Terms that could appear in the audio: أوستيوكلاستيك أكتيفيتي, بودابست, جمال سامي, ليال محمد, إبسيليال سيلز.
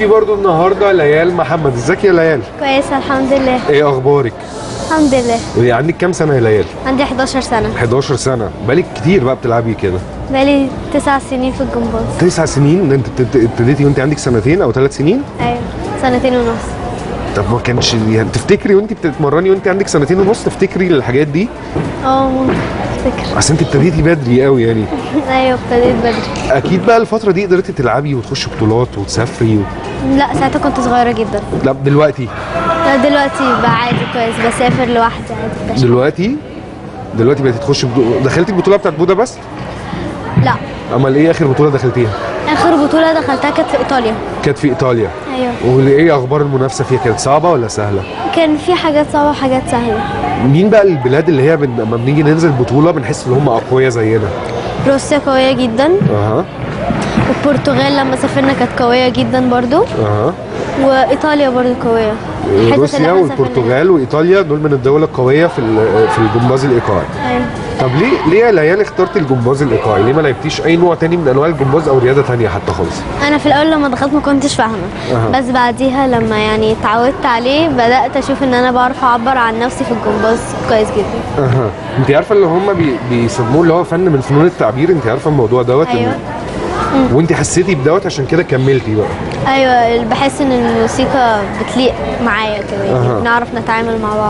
في برضو النهارده ليال محمد. ازيك يا ليال؟ كويسه الحمد لله. ايه اخبارك؟ الحمد لله. عندك كام سنه يا ليال؟ عندي 11 سنه. 11 سنه، بقالك كتير بقى بتلعبي كده؟ بقالي 9 سنين في الجمباز. 9 سنين؟ انت ابتديتي وانت عندك سنتين او 3 سنين؟ ايوه، 2.5 سنين. طب ما كانش يعني تفتكري وانت بتتمرني وانت عندك 2.5 سنين تفتكري الحاجات دي؟ ممكن افتكر، اصل انت ابتديتي بدري قوي يعني. ايوه ابتديت بدري. اكيد بقى الفتره دي قدرتي تلعبي وتخشي بطولات وتسافري لا ساعتها كنت صغيره جدا. لا دلوقتي؟ لا دلوقتي بقى عادي كويس، بسافر لوحدي عادي. دلوقتي بقيتي تخشي دخلتي البطوله بتاعت بودابست؟ لا. امال ايه اخر بطوله دخلتيها؟ اخر بطوله دخلتها كانت في ايطاليا. كانت في ايطاليا؟ ايوه. وايه اخبار المنافسه فيها؟ كانت صعبه ولا سهله؟ كان في حاجات صعبه وحاجات سهله. مين بقى البلاد اللي هي لما بنيجي ننزل بطوله بنحس ان هم اقوياء زينا؟ روسيا قويه جدا. والبرتغال لما سافرنا كانت قويه جدا برضو. وايطاليا برضو قويه. روسيا والبرتغال وايطاليا دول من الدول القويه في الجمباز الايقاعي. ايوه. طب ليه يا ليال اخترت الجمباز الايقاعي؟ ليه ما لعبتيش اي نوع تاني من انواع الجمباز او رياضه تانيه حتى خالص؟ انا في الاول لما دخلت ما كنتش فاهمه، بس بعديها لما يعني اتعودت عليه بدات اشوف ان انا بعرف اعبر عن نفسي في الجمباز كويس جدا. انت عارفه اللي هم بيسموه اللي هو فن من فنون التعبير، انت عارفه الموضوع دوت؟ ايوه. وانت حسيتي بدوت عشان كده كملتي بقى؟ ايوه، بحس ان الموسيقى بتليق معايا كده، نعرف نتعامل مع بعض.